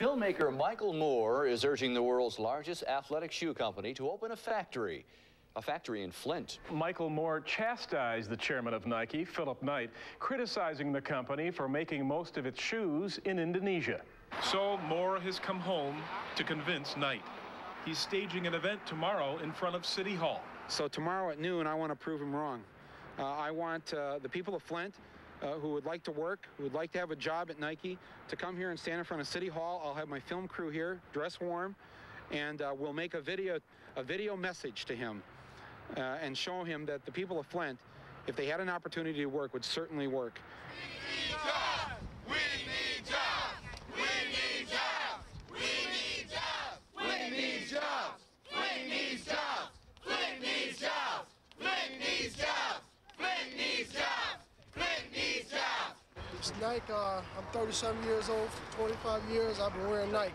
Filmmaker Michael Moore is urging the world's largest athletic shoe company to open a factory in Flint. Michael Moore chastised the chairman of Nike, Philip Knight, criticizing the company for making most of its shoes in Indonesia. So Moore has come home to convince Knight. He's staging an event tomorrow in front of City Hall. So tomorrow at noon, I want to prove him wrong. I want the people of Flint who would like to work, who would like to have a job at Nike, to come here and stand in front of City Hall. I'll have my film crew here, dress warm, and we'll make a video message to him and show him that the people of Flint, if they had an opportunity to work, would certainly work. We need jobs! We need jobs! We need jobs! We need jobs! We need jobs! We need jobs! Flint needs jobs! Flint needs jobs! Flint needs jobs! Flint needs jobs! It's Nike. I'm 37 years old. For 25 years, I've been wearing Nike.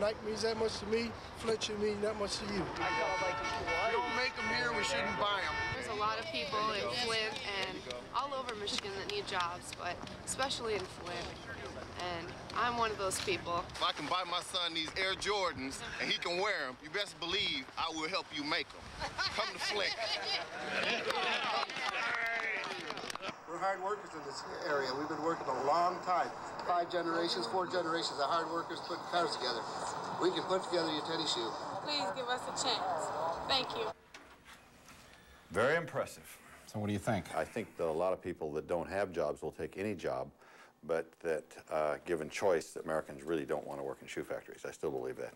Nike means that much to me. Flint should mean that much to you. We don't make them here. We shouldn't buy them. There's a lot of people in Flint and all over Michigan that need jobs, but especially in Flint. And I'm one of those people. If I can buy my son these Air Jordans and he can wear them, you best believe I will help you make them. Come to Flint. We're hard workers in this area. We've been working a long time. 5 generations, 4 generations of hard workers putting cars together. We can put together your tennis shoe. Please give us a chance. Thank you. Very impressive. So what do you think? I think that a lot of people that don't have jobs will take any job, but that given choice, that Americans really don't want to work in shoe factories. I still believe that.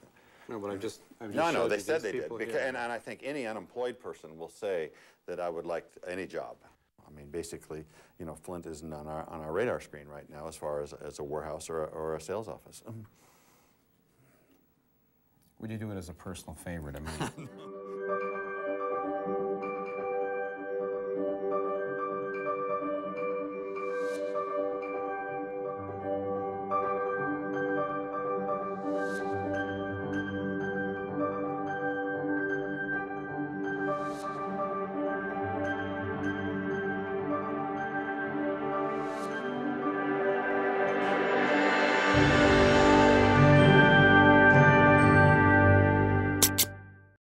No, but no, they said they did. Because, and I think any unemployed person will say that I would like any job. I mean, basically, you know, Flint isn't on our radar screen right now as far as a warehouse or a sales office. Would you do it as a personal favor to me?